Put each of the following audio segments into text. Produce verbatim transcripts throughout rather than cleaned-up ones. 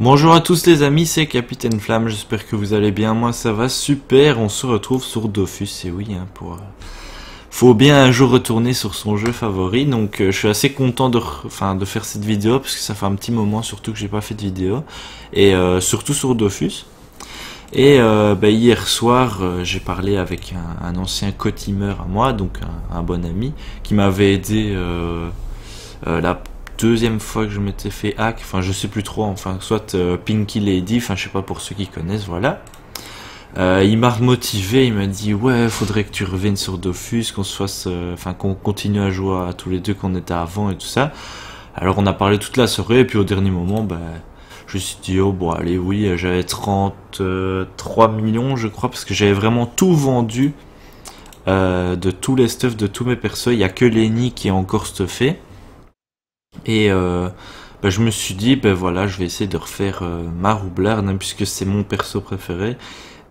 Bonjour à tous les amis, c'est Capitaine Flamme, j'espère que vous allez bien, moi ça va super, on se retrouve sur Dofus, et oui, hein, pour... faut bien un jour retourner sur son jeu favori, donc euh, je suis assez content de, re... enfin, de faire cette vidéo, parce que ça fait un petit moment surtout que j'ai pas fait de vidéo, et euh, surtout sur Dofus. Et euh, bah, hier soir, euh, j'ai parlé avec un, un ancien co-teamer à moi, donc un, un bon ami, qui m'avait aidé euh, euh, la... deuxième fois que je m'étais fait hack, enfin je sais plus trop, enfin soit euh, Pinky Lady, enfin je sais pas pour ceux qui connaissent, voilà. Euh, il m'a remotivé, il m'a dit ouais faudrait que tu reviennes sur Dofus, qu'on se fasse, enfin euh, qu'on continue à jouer à tous les deux qu'on était avant et tout ça. Alors on a parlé toute la soirée et puis au dernier moment, ben je me suis dit oh bon allez oui, j'avais trente-trois millions je crois parce que j'avais vraiment tout vendu euh, de tous les stuffs de tous mes persos, il y a que Leni qui est encore stuffé. Et euh, bah je me suis dit, ben bah voilà, je vais essayer de refaire euh, ma roublarde, hein, puisque c'est mon perso préféré.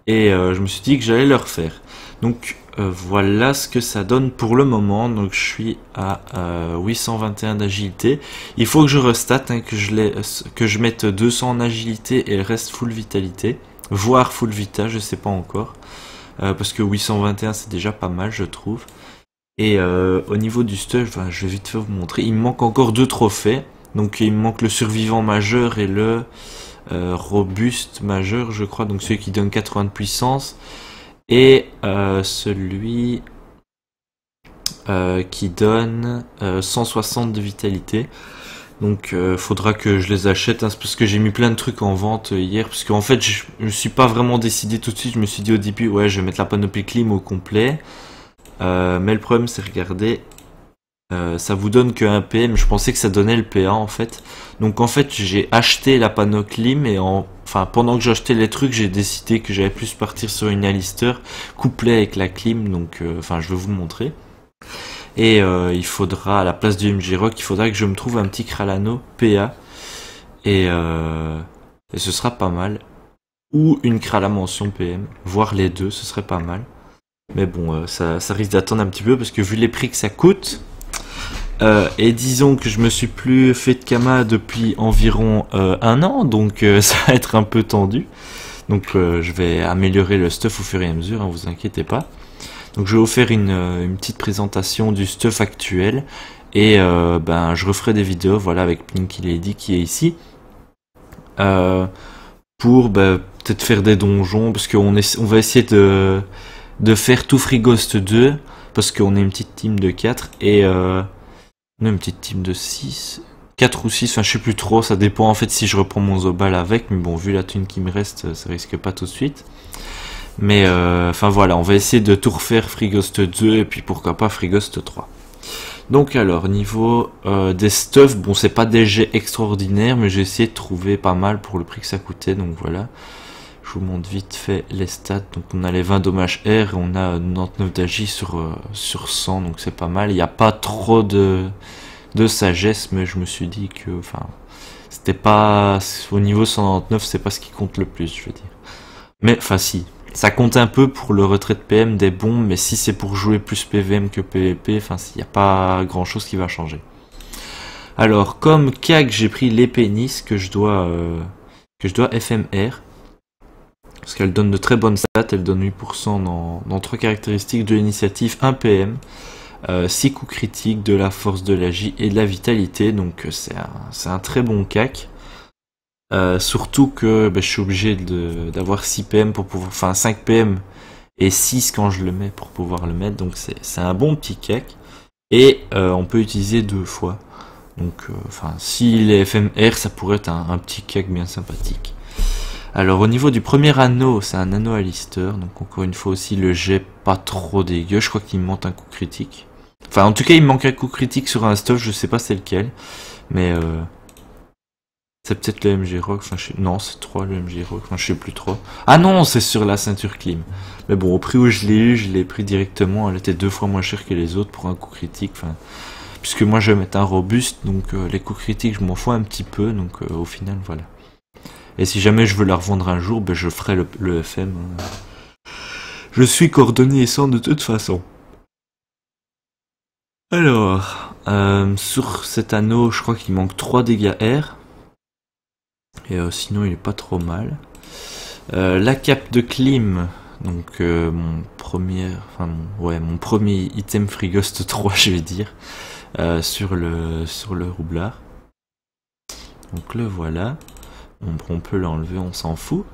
Et euh, je me suis dit que j'allais le refaire. Donc euh, voilà ce que ça donne pour le moment. Donc je suis à euh, huit cent vingt et un d'agilité. Il faut que je restate, hein, que, je laisse, que je mette deux cents en agilité et le reste full vitalité. Voire full vita, je sais pas encore. Euh, parce que huit cent vingt et un c'est déjà pas mal, je trouve. Et euh, au niveau du stuff, enfin, je vais vite fait vous montrer, il me manque encore deux trophées, donc il me manque le survivant majeur et le euh, robuste majeur je crois, donc celui qui donne quatre-vingts de puissance, et euh, celui euh, qui donne euh, cent soixante de vitalité, donc euh, faudra que je les achète, hein, parce que j'ai mis plein de trucs en vente hier, parce qu'en fait je ne suis pas vraiment décidé tout de suite, je me suis dit au début ouais je vais mettre la panoplie clim au complet. Euh, mais le problème c'est regardez, euh, ça vous donne que un P M, je pensais que ça donnait le P A en fait. Donc en fait j'ai acheté la panoplim et en... enfin pendant que j'achetais les trucs j'ai décidé que j'allais plus partir sur une Alistair couplée avec la clim, donc euh, enfin je vais vous montrer. Et euh, il faudra à la place du M J Rock, il faudra que je me trouve un petit Kralano P A et, euh, et ce sera pas mal. Ou une Kralamension P M, voire les deux, ce serait pas mal. Mais bon, ça, ça risque d'attendre un petit peu parce que vu les prix que ça coûte, euh, et disons que je me suis plus fait de Kama depuis environ euh, un an, donc euh, ça va être un peu tendu. Donc euh, je vais améliorer le stuff au fur et à mesure, hein, vous inquiétez pas. Donc je vais vous faire une, une petite présentation du stuff actuel et euh, ben je referai des vidéos, voilà, avec Pinky Lady qui est ici. Euh, pour ben, peut-être faire des donjons parce qu'on on va essayer de... de faire tout Frigost deux parce qu'on est une petite team de quatre et euh, on est une petite team de six, quatre ou six, enfin je sais plus trop, ça dépend en fait si je reprends mon Zobal avec, mais bon vu la thune qui me reste ça risque pas tout de suite, mais euh, enfin voilà on va essayer de tout refaire Frigost deux et puis pourquoi pas Frigost trois. Donc alors niveau euh, des stuff, bon c'est pas des jets extraordinaires mais j'ai essayé de trouver pas mal pour le prix que ça coûtait, donc voilà. Je vous montre vite fait les stats, donc on a les vingt dommages R et on a quatre-vingt-dix-neuf d'agi sur, euh, sur cent, donc c'est pas mal, il n'y a pas trop de, de sagesse, mais je me suis dit que, enfin, c'était pas, au niveau cent quatre-vingt-dix-neuf, c'est pas ce qui compte le plus, je veux dire. Mais, enfin si, ça compte un peu pour le retrait de P M des bombes, mais si c'est pour jouer plus P V M que P V P, enfin, il n'y a pas grand chose qui va changer. Alors, comme C A C, j'ai pris l'épée Nice que je dois, euh, que je dois F M R. Parce qu'elle donne de très bonnes stats, elle donne huit pour cent dans, dans trois caractéristiques de l'initiative, un P M, euh, six coups critiques, de la force, de l'agi et de la vitalité. Donc c'est un, un très bon C A C. Euh, surtout que bah, je suis obligé d'avoir six P M pour pouvoir. Enfin cinq P M et six quand je le mets pour pouvoir le mettre. Donc c'est un bon petit C A C. Et euh, on peut utiliser deux fois. Donc euh, enfin, s'il est F M R, ça pourrait être un, un petit C A C bien sympathique. Alors au niveau du premier anneau, c'est un anneau Alistair, donc encore une fois aussi le jet pas trop dégueu, je crois qu'il me manque un coup critique. Enfin en tout cas il me manque un coup critique sur un stuff, je sais pas c'est lequel, mais euh... c'est peut-être le M J Rock, enfin je sais... non c'est trois le M J Rock, enfin je sais plus trop. Ah non c'est sur la ceinture clim, mais bon au prix où je l'ai eu, je l'ai pris directement, elle était deux fois moins chère que les autres pour un coup critique, enfin... puisque moi je vais mettre un robuste, donc euh, les coups critiques je m'en fous un petit peu, donc euh, au final voilà. Et si jamais je veux la revendre un jour, ben je ferai le, le F M. Je suis coordonné et sans de toute façon. Alors, euh, sur cet anneau, je crois qu'il manque trois dégâts R. Et euh, sinon, il est pas trop mal. Euh, la cape de Clim, donc euh, mon premier, enfin mon, ouais, mon premier item Frigost trois, je vais dire, euh, sur le sur le roublard. Donc le voilà. On, on peut l'enlever, on s'en fout.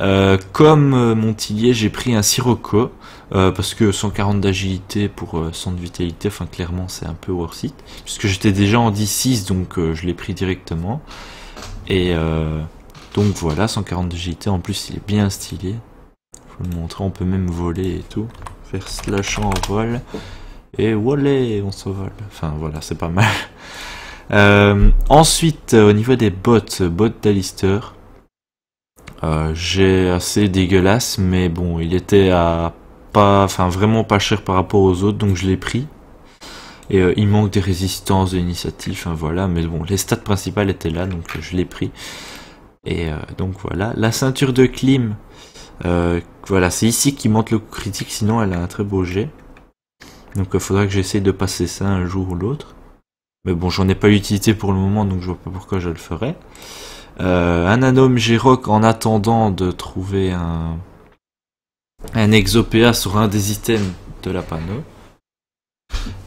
Euh, comme euh, mon tilier, j'ai pris un Sirocco, euh, parce que cent quarante d'agilité pour euh, cent de vitalité, enfin clairement c'est un peu worth it. Puisque j'étais déjà en dix six, donc euh, je l'ai pris directement. Et euh, donc voilà, cent quarante d'agilité, en plus il est bien stylé. Faut le montrer, on peut même voler et tout. Faire slash en vol. Et voilà, on se vole. Enfin voilà, c'est pas mal. Euh, ensuite, euh, au niveau des bottes, bottes d'Alistair, euh, j'ai assez dégueulasse, mais bon, il était à pas, enfin vraiment pas cher par rapport aux autres, donc je l'ai pris. Et euh, il manque des résistances, des initiatives, hein, voilà, mais bon, les stats principales étaient là, donc euh, je l'ai pris. Et euh, donc voilà, la ceinture de Clim, euh, voilà, c'est ici qu'il monte le coup critique, sinon elle a un très beau jet. Donc il euh, faudra que j'essaye de passer ça un jour ou l'autre. Mais bon, j'en ai pas l'utilité pour le moment, donc je vois pas pourquoi je le ferais. Euh, un Anome Géroc en attendant de trouver un, un Exopéa sur un des items de la panneau.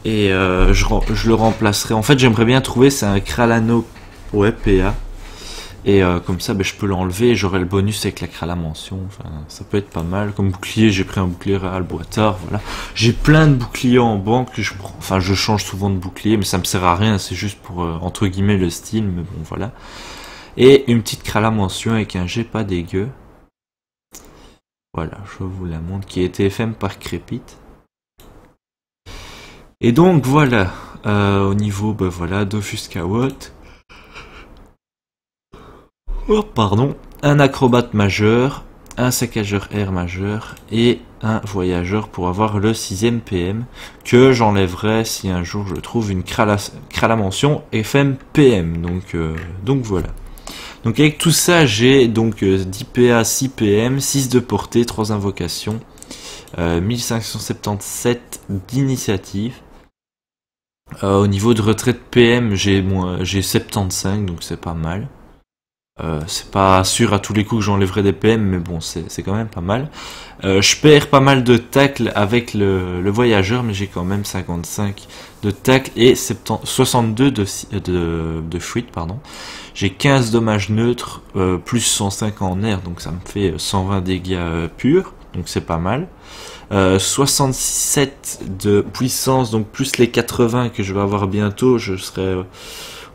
Et euh, je, je le remplacerai. En fait, j'aimerais bien trouver, c'est un Kralano ouais, P A. Et euh, comme ça, ben, je peux l'enlever et j'aurai le bonus avec la Kralamension. Enfin, ça peut être pas mal. Comme bouclier, j'ai pris un bouclier Réal Boitard. Voilà. J'ai plein de boucliers en banque. Que je prends. Enfin, je change souvent de bouclier, mais ça me sert à rien. C'est juste pour, euh, entre guillemets, le style. Mais bon, voilà. Et une petite Kralamension avec un jet pas dégueu. Voilà, je vous la montre. Qui a été F M par Crépite. Et donc, voilà. Euh, au niveau, ben voilà, Dofus Kawot. Oh, pardon, un acrobate majeur, un saccageur air majeur et un voyageur pour avoir le sixième P M que j'enlèverai si un jour je trouve une Kralamension F M P M. Donc, euh, donc voilà. Donc avec tout ça, j'ai donc euh, dix P A, six P M, six de portée, trois invocations, euh, mille cinq cent soixante-dix-sept d'initiative. Euh, au niveau de retraite P M, j'ai bon, j'ai soixante-quinze, donc c'est pas mal. Euh, c'est pas sûr à tous les coups que j'enlèverai des P M, mais bon, c'est quand même pas mal. Euh, je perds pas mal de tacles avec le, le voyageur, mais j'ai quand même cinquante-cinq de tacles et soixante-deux de, de, de fuite, pardon. J'ai quinze dommages neutres, euh, plus cent cinq en air, donc ça me fait cent vingt dégâts euh, purs, donc c'est pas mal. Euh, soixante-sept de puissance, donc plus les quatre-vingts que je vais avoir bientôt, je serai... Euh,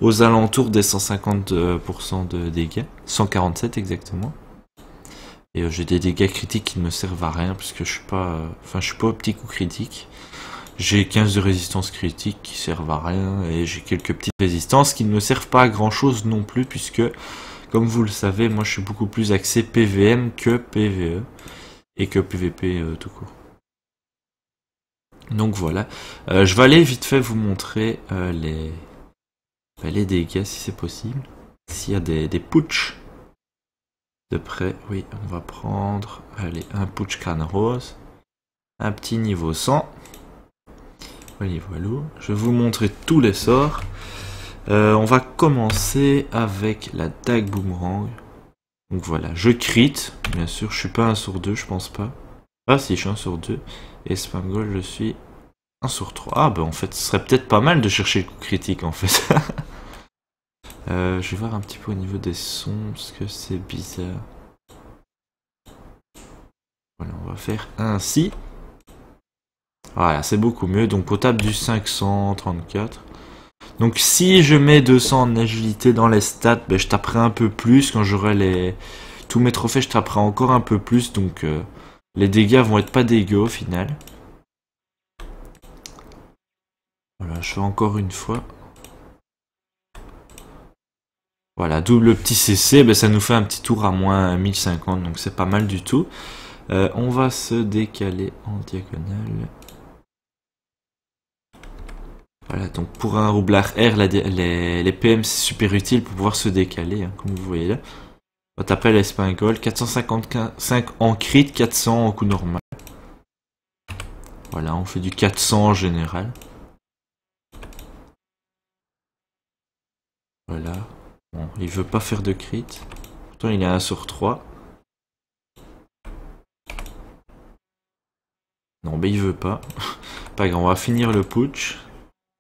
aux alentours des cent cinquante pour cent de dégâts, cent quarante-sept exactement. Et euh, j'ai des dégâts critiques qui ne me servent à rien puisque je suis pas, enfin euh, je suis pas au petit coup critique. J'ai quinze de résistance critique qui servent à rien et j'ai quelques petites résistances qui ne me servent pas à grand chose non plus puisque, comme vous le savez, moi je suis beaucoup plus axé P V M que P V E et que P V P euh, tout court. Donc voilà, euh, je vais aller vite fait vous montrer euh, les Ben les dégâts si c'est possible. S'il y a des, des putsch de près, oui, on va prendre allez, un putsch crâne rose, un petit niveau cent. Voilà, voilà. Je vais vous montrer tous les sorts. Euh, on va commencer avec la dague boomerang. Donc voilà, je crit, bien sûr, je suis pas un sur deux, je pense pas. Ah si, je suis un sur deux. Et spam goal, je suis un sur trois. Ah ben en fait, ce serait peut-être pas mal de chercher le coup critique en fait. Euh, je vais voir un petit peu au niveau des sons, parce que c'est bizarre. Voilà, on va faire ainsi. Voilà, c'est beaucoup mieux. Donc on tape du cinq cent trente-quatre. Donc si je mets deux cents en agilité dans les stats, ben, je taperai un peu plus. Quand j'aurai les... tous mes trophées, je taperai encore un peu plus. Donc euh, les dégâts vont être pas dégueux au final. Voilà, je fais encore une fois. Voilà, double petit C C, ben ça nous fait un petit tour à moins mille cinquante, donc c'est pas mal du tout. Euh, on va se décaler en diagonale. Voilà, donc pour un roublard R, la, les, les P M c'est super utile pour pouvoir se décaler, hein, comme vous voyez là. On va taper l'espingole, quatre cent cinquante-cinq en crit, quatre cents en coup normal. Voilà, on fait du quatre cents en général. Voilà. Bon, il veut pas faire de crit. Pourtant, il est à un sur trois. Non, mais il veut pas. Pas grave, on va finir le putsch.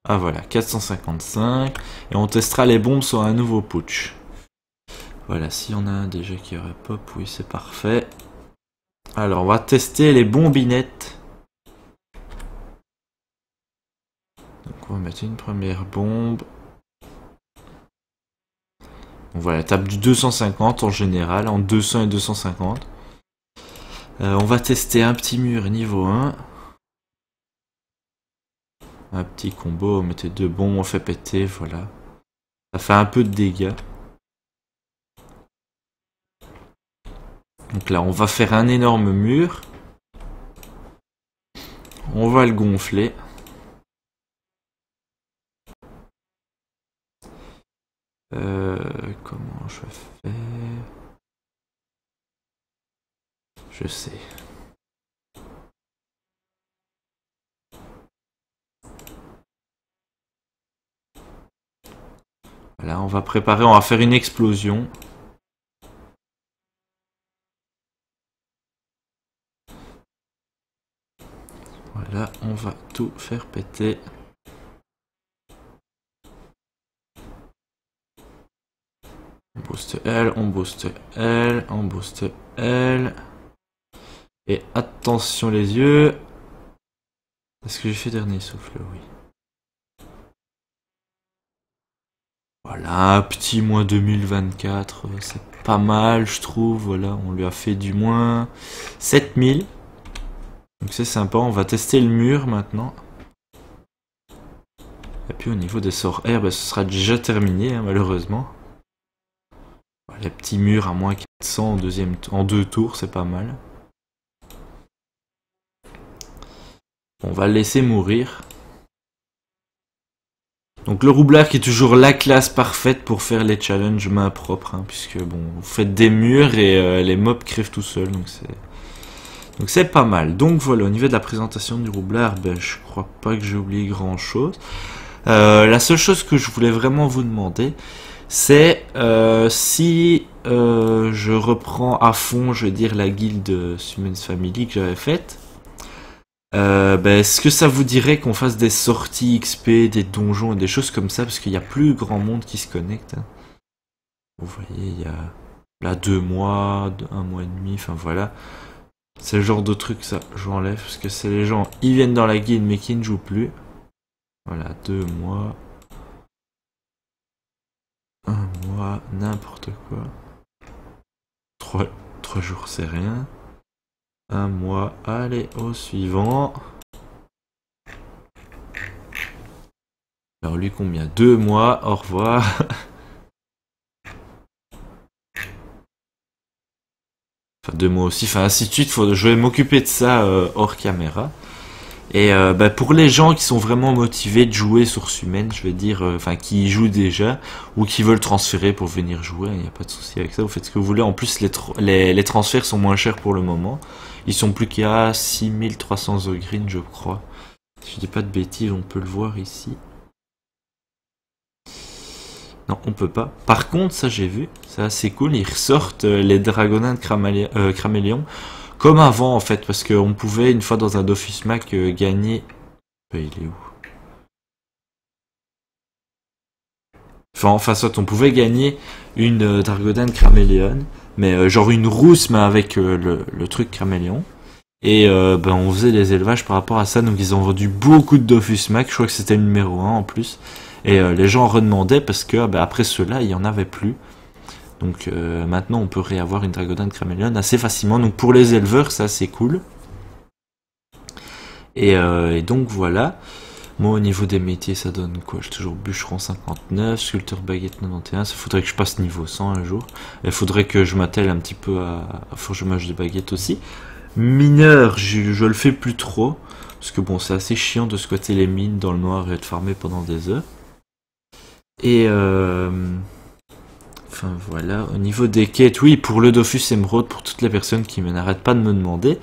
Ah voilà, quatre cent cinquante-cinq. Et on testera les bombes sur un nouveau putsch. Voilà, s'il y en a un déjà qui aurait pop, oui, c'est parfait. Alors, on va tester les bombinettes. Donc, on va mettre une première bombe. Donc, voilà, tape du deux cent cinquante en général, en deux cents et deux cent cinquante. Euh, on va tester un petit mur niveau un. Un petit combo, on mettait deux bombes, on fait péter, voilà. Ça fait un peu de dégâts. Donc là, on va faire un énorme mur. On va le gonfler. Euh, comment je fais ? Je sais. Voilà, on va préparer, on va faire une explosion. Voilà, on va tout faire péter. On booste L, on booste L, on booste L. Et attention les yeux. Est-ce que j'ai fait dernier souffle? Oui. Voilà, petit moins deux mille vingt-quatre. C'est pas mal, je trouve. Voilà, on lui a fait du moins sept mille. Donc c'est sympa. On va tester le mur maintenant. Et puis au niveau des sorts R, bah, ce sera déjà terminé, hein, malheureusement. Voilà, petit mur à moins quatre cents en, deuxième en deux tours, c'est pas mal. On va le laisser mourir. Donc le roublard qui est toujours la classe parfaite pour faire les challenges main propre. Hein, puisque bon, vous faites des murs et euh, les mobs crèvent tout seuls. Donc c'est donc c'est pas mal. Donc voilà, au niveau de la présentation du roublard, ben, je crois pas que j'ai oublié grand chose. Euh, la seule chose que je voulais vraiment vous demander, c'est euh, si euh, je reprends à fond, je vais dire, la guilde Sumens Family que j'avais faite. Euh, ben, est-ce que ça vous dirait qu'on fasse des sorties X P, des donjons et des choses comme ça? Parce qu'il n'y a plus grand monde qui se connecte. Hein. Vous voyez, il y a là deux mois, un mois et demi, enfin voilà. C'est le genre de truc, ça, j'enlève. Parce que c'est les gens, ils viennent dans la guilde mais qui ne jouent plus. Voilà, deux mois. Un mois, n'importe quoi. Trois, trois jours, c'est rien. Un mois, allez au suivant. Alors lui combien? Deux mois, au revoir. Enfin deux mois aussi, enfin ainsi de suite, faut, je vais m'occuper de ça euh, hors caméra. Et euh, bah, pour les gens qui sont vraiment motivés de jouer sur Sumens, je vais dire, enfin euh, qui y jouent déjà, ou qui veulent transférer pour venir jouer, il n'y a pas de souci avec ça, vous faites ce que vous voulez. En plus, les, les, les transferts sont moins chers pour le moment. Ils sont plus qu'à six mille trois cents The Green, je crois. Si je dis pas de bêtises, on peut le voir ici. Non, on peut pas. Par contre, ça j'ai vu, c'est assez cool, ils ressortent euh, les Dragodindes Caméléones. Euh, Comme avant en fait, parce qu'on pouvait une fois dans un Dofus Mac euh, gagner... Ben, il est où? Enfin, enfin soit on pouvait gagner une euh, Dragodinde Caméléone, mais euh, genre une rousse, mais avec euh, le, le truc Caméléon. Et euh, ben, on faisait des élevages par rapport à ça, donc ils ont vendu beaucoup de Dofus Mac, je crois que c'était le numéro un en plus. Et euh, les gens en redemandaient parce que ben, après cela, il n'y en avait plus. Donc euh, maintenant on peut réavoir une Dragodinde Caméléone assez facilement. Donc pour les éleveurs ça c'est cool. Et, euh, et donc voilà. Moi au niveau des métiers ça donne quoi? J'ai toujours bûcheron cinquante-neuf, sculpteur baguette quatre-vingt-onze. Il faudrait que je passe niveau cent un jour. Il faudrait que je m'attelle un petit peu à, à forgemage de baguette aussi. Mineur, je, je le fais plus trop. Parce que bon c'est assez chiant de squatter les mines dans le noir et de farmer pendant des heures. Et... Euh, Enfin voilà, au niveau des quêtes, oui, pour le Dofus Emerald, pour toutes les personnes qui n'arrêtent pas de me demander,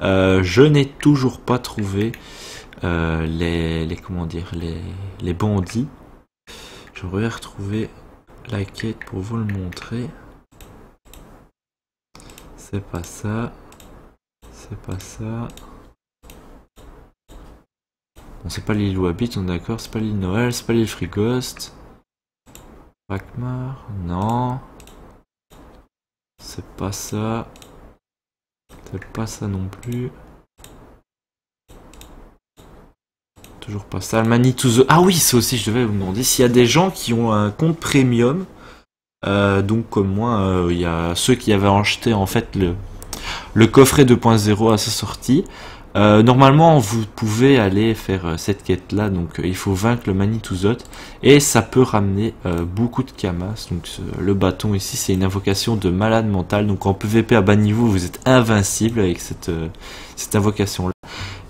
euh, je n'ai toujours pas trouvé euh, les, les, comment dire, les, les bandits. J'aurais retrouvé la quête pour vous le montrer. C'est pas ça. C'est pas ça. Bon, c'est pas l'île Wabit, on est d'accord. C'est pas l'île Noël, c'est pas l'île Frigost. Ragmar, non. C'est pas ça. C'est pas ça non plus. Toujours pas ça. Manitou Zoth. Ah oui, c'est aussi, je devais vous demander s'il y a des gens qui ont un compte premium. Euh, donc comme moi, euh, il y a ceux qui avaient acheté en fait le, le coffret deux point zéro à sa sortie. Euh, normalement, vous pouvez aller faire euh, cette quête-là. Donc euh, il faut vaincre le Manitou Zoth. Et ça peut ramener euh, beaucoup de kamas. Donc ce, le bâton ici, c'est une invocation de malade mental. Donc en P V P à bas niveau, vous êtes invincible avec cette, euh, cette invocation-là.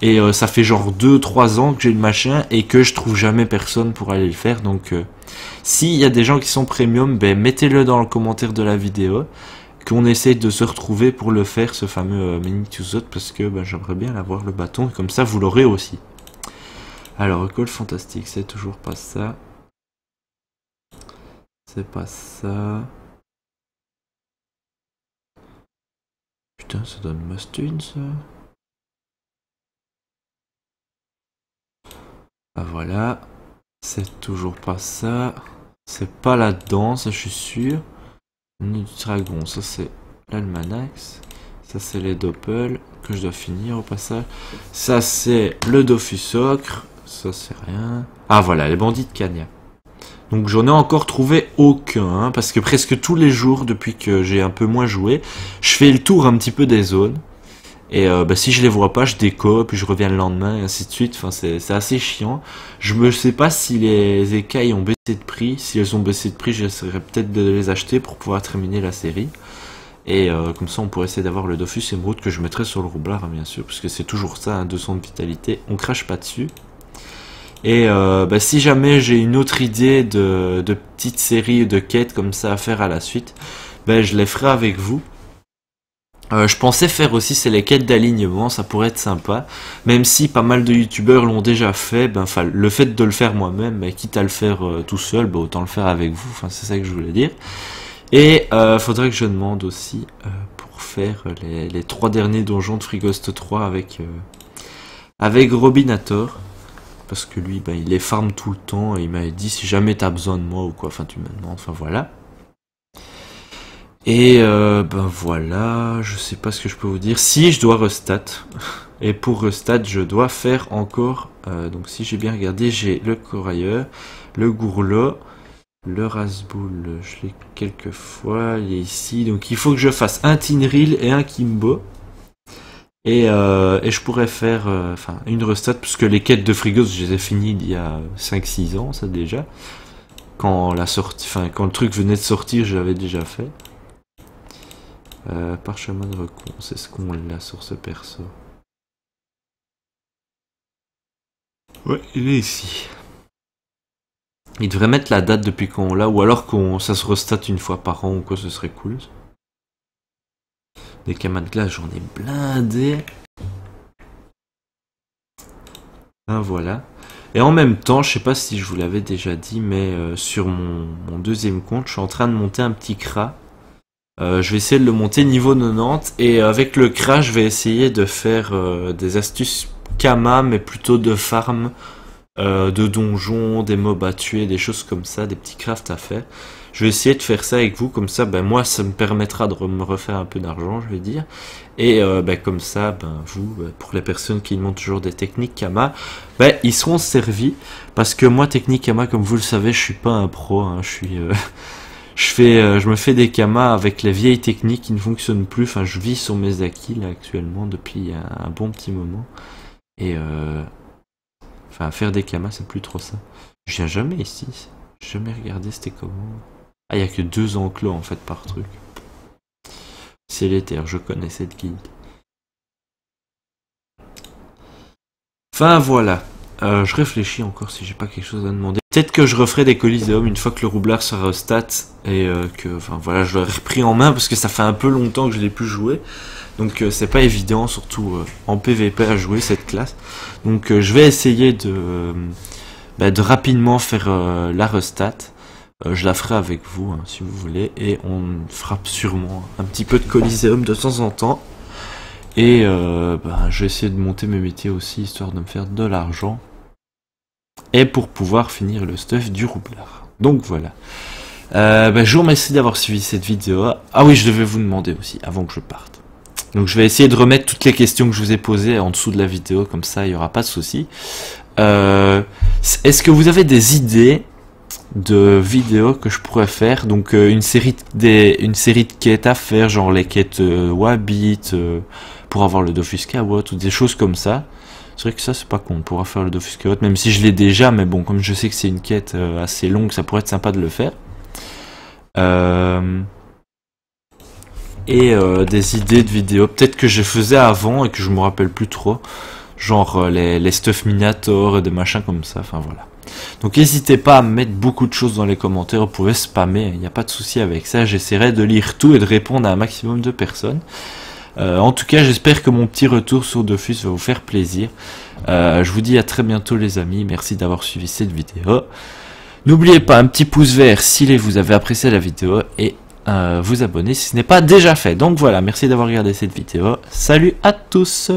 Et euh, ça fait genre deux trois ans que j'ai le machin et que je trouve jamais personne pour aller le faire. Donc euh, s'il y a des gens qui sont premium, ben, mettez-le dans le commentaire de la vidéo. Qu'on essaye de se retrouver pour le faire, ce fameux euh, Manitou Zoth. Parce que ben, j'aimerais bien l'avoir le bâton et comme ça vous l'aurez aussi. Alors, Call Fantastique, c'est toujours pas ça. C'est pas ça. Putain, ça donne ma stun ça. Ah voilà, c'est toujours pas ça, c'est pas là-dedans, ça je suis sûr. Nid du dragon, ça c'est l'almanax, ça c'est les doppels que je dois finir au passage, ça c'est le Dofus Ocre, ça c'est rien. Ah voilà, les bandits de Kanya. Donc j'en ai encore trouvé aucun, hein, parce que presque tous les jours depuis que j'ai un peu moins joué, je fais le tour un petit peu des zones. Et euh, bah, si je les vois pas, je déco, puis je reviens le lendemain, et ainsi de suite. Enfin, c'est assez chiant. Je ne sais pas si les écailles ont baissé de prix. Si elles ont baissé de prix, j'essaierai peut-être de les acheter pour pouvoir terminer la série. Et euh, comme ça, on pourrait essayer d'avoir le Dofus Emerald que je mettrai sur le roublard, hein, bien sûr. Parce que c'est toujours ça, hein, deux cents de vitalité. On crache pas dessus. Et euh, bah, si jamais j'ai une autre idée de, de petite série de quêtes comme ça à faire à la suite, bah, je les ferai avec vous. Euh, je pensais faire aussi, c'est les quêtes d'alignement, ça pourrait être sympa. Même si pas mal de youtubeurs l'ont déjà fait, ben, le fait de le faire moi-même, ben, quitte à le faire euh, tout seul, ben, autant le faire avec vous, c'est ça que je voulais dire. Et euh, faudrait que je demande aussi euh, pour faire les, les trois derniers donjons de Frigost trois avec, euh, avec Robinator. Parce que lui, ben, il les farm tout le temps, et il m'a dit si jamais t'as besoin de moi ou quoi, enfin tu me demandes, enfin voilà. Et euh, ben voilà, je sais pas ce que je peux vous dire. Si je dois restat, et pour restat je dois faire encore, euh, donc si j'ai bien regardé, j'ai le corailleur, le gourlot, le rasboul, je l'ai quelques fois, il est ici. Donc il faut que je fasse un tinril et un kimbo. Et, euh, et je pourrais faire euh, enfin une restat, puisque les quêtes de Frigost, je les ai finies il y a cinq six ans, ça déjà. Quand, la sortie, enfin, quand le truc venait de sortir, je l'avais déjà fait. Euh, parchemin de recon, c'est ce qu'on l'a sur ce perso. Ouais, il est ici. Il devrait mettre la date depuis quand on l'a, ou alors qu'on ça se restate une fois par an ou quoi, ce serait cool. Des camas de glace, j'en ai blindé. Ah, voilà. Et en même temps, je sais pas si je vous l'avais déjà dit, mais euh, sur mon, mon deuxième compte, je suis en train de monter un petit cra. Euh, je vais essayer de le monter niveau quatre-vingt-dix et avec le crash je vais essayer de faire euh, des astuces kama mais plutôt de farm, euh, de donjons, des mobs à tuer, des choses comme ça, des petits crafts à faire. Je vais essayer de faire ça avec vous, comme ça ben, moi ça me permettra de me refaire un peu d'argent, je vais dire. Et euh, ben, comme ça, ben, vous, ben, pour les personnes qui montent toujours des techniques kama, ben, ils seront servis. Parce que moi technique kama, comme vous le savez, je suis pas un pro, hein, je suis... Euh... Je, fais, euh, je me fais des kamas avec les vieilles techniques qui ne fonctionnent plus. Enfin, je vis sur mes acquis là actuellement depuis un, un bon petit moment. Et euh, enfin, faire des kamas, c'est plus trop ça. Je viens jamais ici. J'ai jamais regardé c'était comment. Ah, il n'y a que deux enclos en fait par truc. C'est l'éther, je connais cette guilde. Enfin voilà. Euh, je réfléchis encore si j'ai pas quelque chose à demander. Peut-être que je referai des Coliseum une fois que le roublard sera au stat et euh, que, enfin voilà, je l'aurai repris en main parce que ça fait un peu longtemps que je l'ai plus joué. Donc euh, c'est pas évident, surtout euh, en P V P à jouer cette classe. Donc euh, je vais essayer de, euh, bah, de rapidement faire euh, la restat. Euh, je la ferai avec vous, hein, si vous voulez. Et on frappe sûrement un petit peu de Coliseum de temps en temps. Et euh, bah, je vais essayer de monter mes métiers aussi, histoire de me faire de l'argent. Et pour pouvoir finir le stuff du roublard. Donc voilà. Euh, bah, je vous remercie d'avoir suivi cette vidéo. Ah oui, je devais vous demander aussi, avant que je parte. Donc je vais essayer de remettre toutes les questions que je vous ai posées en dessous de la vidéo, comme ça il n'y aura pas de souci. Euh, Est-ce que vous avez des idées de vidéos que je pourrais faire? Donc euh, une, série des, une série de quêtes à faire, genre les quêtes euh, Wabit, euh, pour avoir le Dofus Kawot, ou des choses comme ça. C'est vrai que ça c'est pas con, on pourra faire le Dofus Kawot, même si je l'ai déjà, mais bon, comme je sais que c'est une quête euh, assez longue, ça pourrait être sympa de le faire. Euh... Et euh, des idées de vidéos, peut-être que je faisais avant et que je me rappelle plus trop, genre euh, les, les stuff Minator et des machins comme ça, enfin voilà. Donc n'hésitez pas à mettre beaucoup de choses dans les commentaires, vous pouvez spammer, il n'y a pas de souci avec ça, j'essaierai de lire tout et de répondre à un maximum de personnes. Euh, en tout cas, j'espère que mon petit retour sur Dofus va vous faire plaisir. Euh, je vous dis à très bientôt les amis, merci d'avoir suivi cette vidéo. N'oubliez pas un petit pouce vert si vous avez apprécié la vidéo et euh, vous abonner si ce n'est pas déjà fait. Donc voilà, merci d'avoir regardé cette vidéo. Salut à tous!